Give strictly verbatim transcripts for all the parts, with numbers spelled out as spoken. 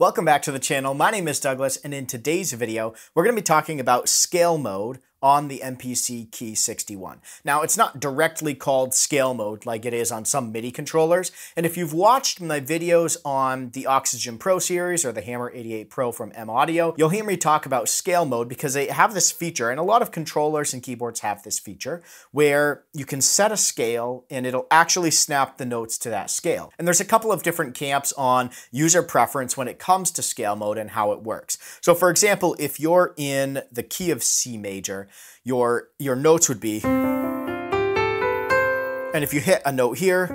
Welcome back to the channel. My name is Douglas, and in today's video, we're going to be talking about scale mode on the M P C Key sixty-one. Now, it's not directly called scale mode like it is on some MIDI controllers, and if you've watched my videos on the Oxygen Pro series or the Hammer eighty-eight Pro from M-Audio, you'll hear me talk about scale mode because they have this feature, and a lot of controllers and keyboards have this feature, where you can set a scale and it'll actually snap the notes to that scale. And there's a couple of different camps on user preference when it comes to scale mode and how it works. So for example, if you're in the key of C major, Your, your notes would be, and if you hit a note here,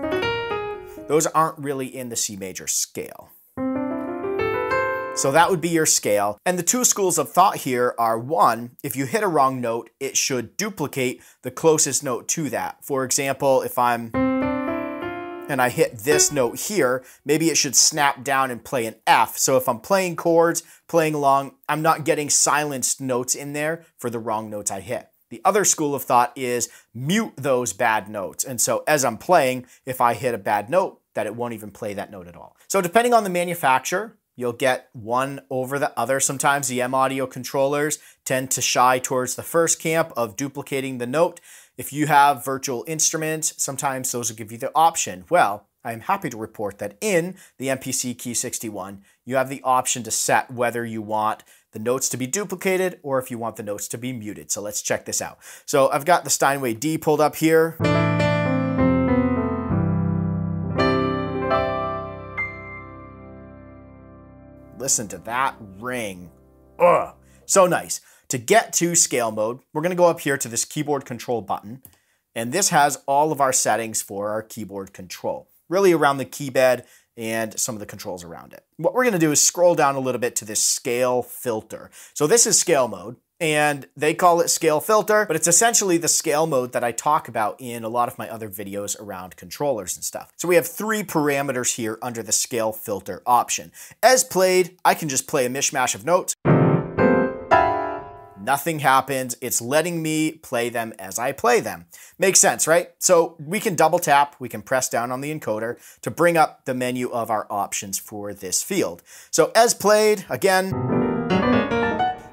those aren't really in the C major scale. So that would be your scale. And the two schools of thought here are, one, if you hit a wrong note, it should duplicate the closest note to that. For example, if I'm, and I hit this note here, maybe it should snap down and play an F. So if I'm playing chords, playing along, I'm not getting silenced notes in there for the wrong notes I hit. The other school of thought is mute those bad notes. And so as I'm playing, if I hit a bad note, that it won't even play that note at all. So depending on the manufacturer, you'll get one over the other. Sometimes the M-Audio controllers tend to shy towards the first camp of duplicating the note. If you have virtual instruments, sometimes those will give you the option. Well, I'm happy to report that in the M P C Key sixty-one, you have the option to set whether you want the notes to be duplicated or if you want the notes to be muted. So let's check this out. So I've got the Steinway D pulled up here. Listen to that ring. Ugh, so nice. To get to scale mode, we're gonna go up here to this keyboard control button, and this has all of our settings for our keyboard control, really around the keybed and some of the controls around it. What we're gonna do is scroll down a little bit to this scale filter. So this is scale mode, and they call it scale filter, but it's essentially the scale mode that I talk about in a lot of my other videos around controllers and stuff. So we have three parameters here under the scale filter option. As played, I can just play a mishmash of notes. Nothing happens. It's letting me play them as I play them. Makes sense, right? So we can double tap, we can press down on the encoder to bring up the menu of our options for this field. So as played, again,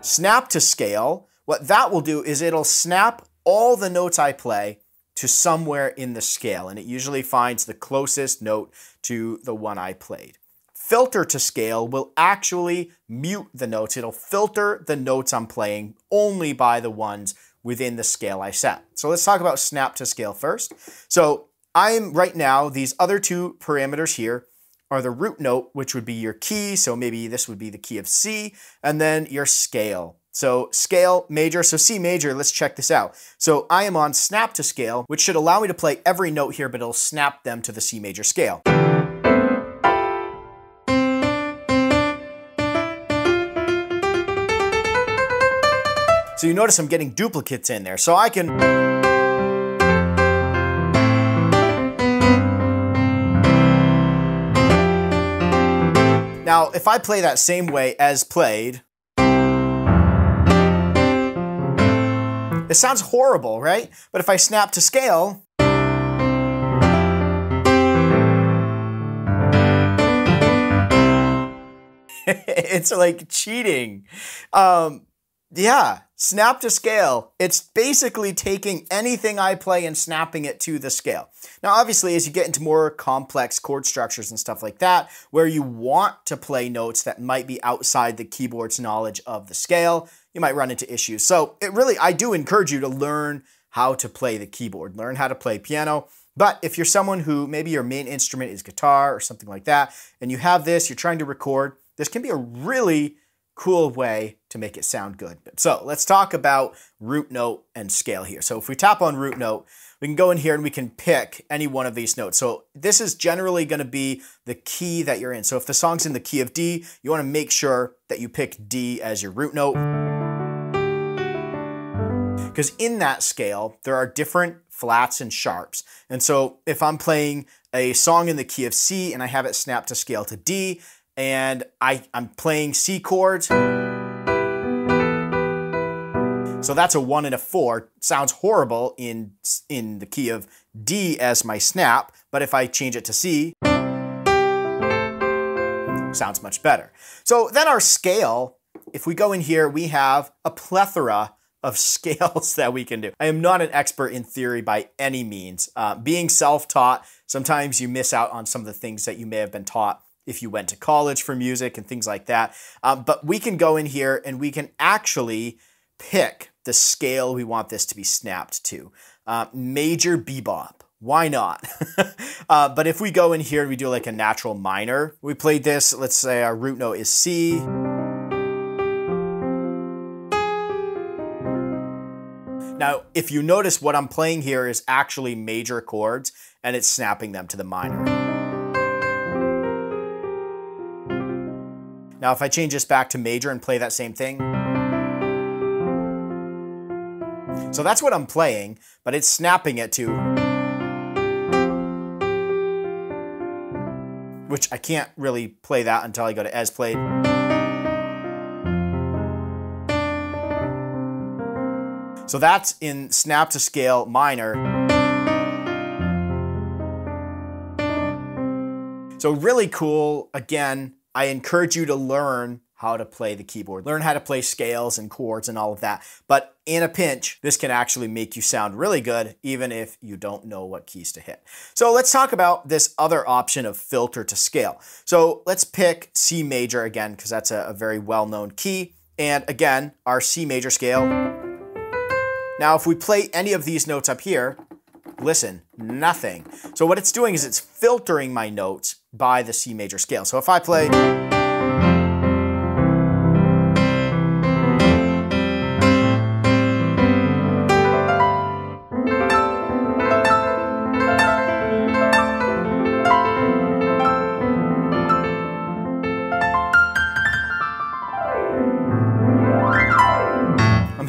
snap to scale. What that will do is it'll snap all the notes I play to somewhere in the scale, and it usually finds the closest note to the one I played. Filter to scale will actually mute the notes. It'll filter the notes I'm playing only by the ones within the scale I set. So let's talk about snap to scale first. So I'm right now, these other two parameters here are the root note, which would be your key. So maybe this would be the key of C, and then your scale. So scale major, so C major, let's check this out. So I am on snap to scale, which should allow me to play every note here, but it'll snap them to the C major scale. So you notice I'm getting duplicates in there. So I can, now if I play that same way as played, it sounds horrible, right? But if I snap to scale, it's like cheating. Um, yeah. Snap to scale, it's basically taking anything I play and snapping it to the scale. Now, obviously, as you get into more complex chord structures and stuff like that, where you want to play notes that might be outside the keyboard's knowledge of the scale, you might run into issues. So it really, I do encourage you to learn how to play the keyboard, learn how to play piano. But if you're someone who maybe your main instrument is guitar or something like that, and you have this, you're trying to record, this can be a really cool way to make it sound good. So let's talk about root note and scale here. So if we tap on root note, we can go in here and we can pick any one of these notes. So this is generally going to be the key that you're in. So if the song's in the key of D, you want to make sure that you pick D as your root note, because in that scale, there are different flats and sharps. And so if I'm playing a song in the key of C and I have it snapped to scale to D, and I, I'm playing C chords. So that's a one and a four. Sounds horrible in, in the key of D as my snap, but if I change it to C, sounds much better. So then our scale, if we go in here, we have a plethora of scales that we can do. I am not an expert in theory by any means. Uh, being self-taught, sometimes you miss out on some of the things that you may have been taught if you went to college for music and things like that. Um, but we can go in here and we can actually pick the scale we want this to be snapped to. Uh, major bebop, why not? uh, but if we go in here and we do like a natural minor, we played this, let's say our root note is C. Now, if you notice, what I'm playing here is actually major chords and it's snapping them to the minor. Now, if I change this back to major and play that same thing. So that's what I'm playing, but it's snapping it to, which I can't really play that until I go to as played. So that's in snap to scale minor. So really cool. Again, I encourage you to learn how to play the keyboard. Learn how to play scales and chords and all of that. But in a pinch, this can actually make you sound really good, even if you don't know what keys to hit. So let's talk about this other option of filter to scale. So let's pick C major again, because that's a, a very well-known key. And again, our C major scale. Now, if we play any of these notes up here, listen, nothing. So what it's doing is it's filtering my notes by the C major scale. So if I play,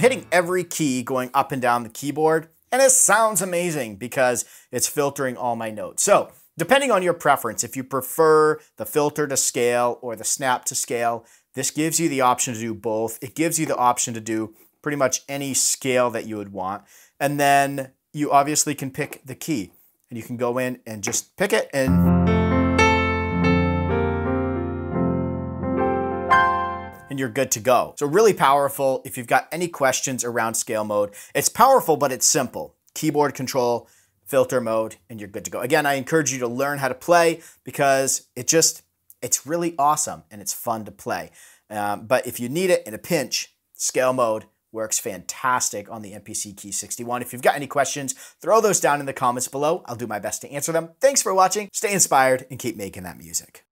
hitting every key going up and down the keyboard, and it sounds amazing because it's filtering all my notes. So depending on your preference, if you prefer the filter to scale or the snap to scale, this gives you the option to do both. It gives you the option to do pretty much any scale that you would want. And then you obviously can pick the key and you can go in and just pick it and and you're good to go. So really powerful. If you've got any questions around scale mode, it's powerful, but it's simple. Keyboard control, filter mode, and you're good to go. Again, I encourage you to learn how to play because it just, it's really awesome and it's fun to play. Um, but if you need it in a pinch, scale mode works fantastic on the M P C Key sixty-one. If you've got any questions, throw those down in the comments below. I'll do my best to answer them. Thanks for watching. Stay inspired and keep making that music.